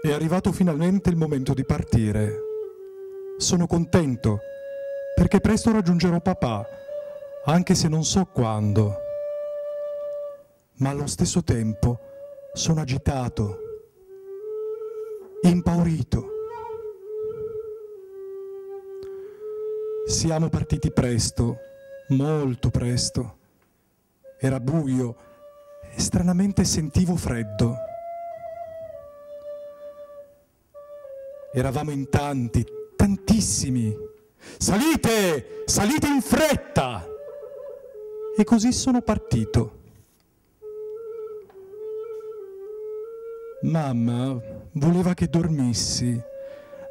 È arrivato finalmente il momento di partire. Sono contento, perché presto raggiungerò papà, anche se non so quando. Ma allo stesso tempo sono agitato, impaurito. Siamo partiti presto, molto presto. Era buio e stranamente sentivo freddo. Eravamo in tanti, tantissimi. Salite! Salite in fretta! E così sono partito. Mamma voleva che dormissi,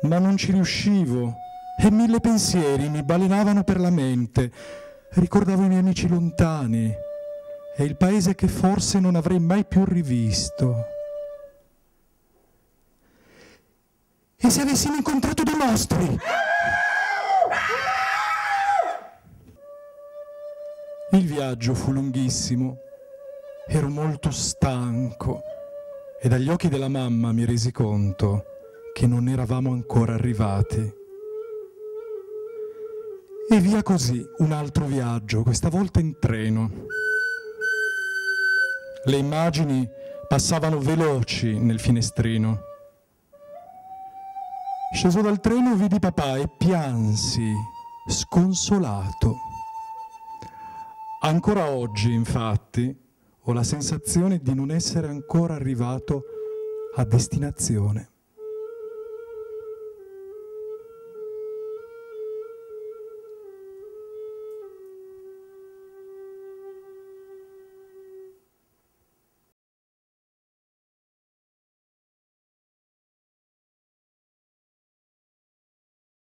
ma non ci riuscivo e mille pensieri mi balenavano per la mente. Ricordavo i miei amici lontani e il paese che forse non avrei mai più rivisto. E se avessimo incontrato dei mostri? Il viaggio fu lunghissimo, ero molto stanco e dagli occhi della mamma mi resi conto che non eravamo ancora arrivati. E via così, un altro viaggio, questa volta in treno. Le immagini passavano veloci nel finestrino. Sceso dal treno vidi papà e piansi, sconsolato. Ancora oggi, infatti, ho la sensazione di non essere ancora arrivato a destinazione.